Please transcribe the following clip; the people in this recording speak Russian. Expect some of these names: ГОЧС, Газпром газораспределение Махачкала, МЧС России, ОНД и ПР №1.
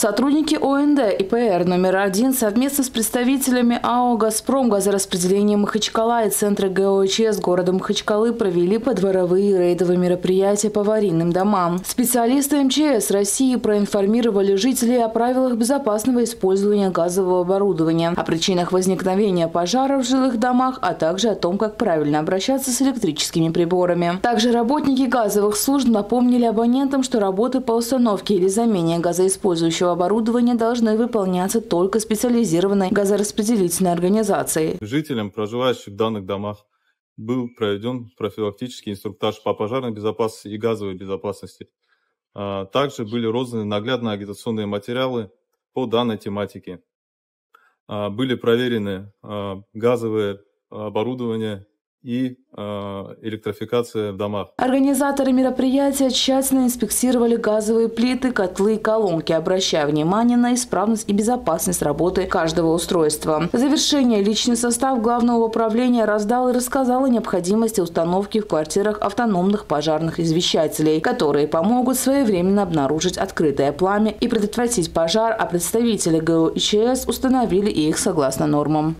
Сотрудники ОНД и ПР №1 совместно с представителями АО «Газпром газораспределение Махачкала» и Центра ГОЧС города Махачкалы провели подворовые рейдовые мероприятия по аварийным домам. Специалисты МЧС России проинформировали жителей о правилах безопасного использования газового оборудования, о причинах возникновения пожаров в жилых домах, а также о том, как правильно обращаться с электрическими приборами. Также работники газовых служб напомнили абонентам, что работы по установке или замене газоиспользующего оборудования должны выполняться только специализированной газораспределительной организацией. Жителям, проживающим в данных домах, был проведен профилактический инструктаж по пожарной безопасности и газовой безопасности. Также были розданы наглядные агитационные материалы по данной тематике. Были проверены газовое оборудование и электрификация в домах. Организаторы мероприятия тщательно инспектировали газовые плиты, котлы и колонки, обращая внимание на исправность и безопасность работы каждого устройства. В завершение личный состав главного управления раздал и рассказал о необходимости установки в квартирах автономных пожарных извещателей, которые помогут своевременно обнаружить открытое пламя и предотвратить пожар, а представители ГОЧС установили их согласно нормам.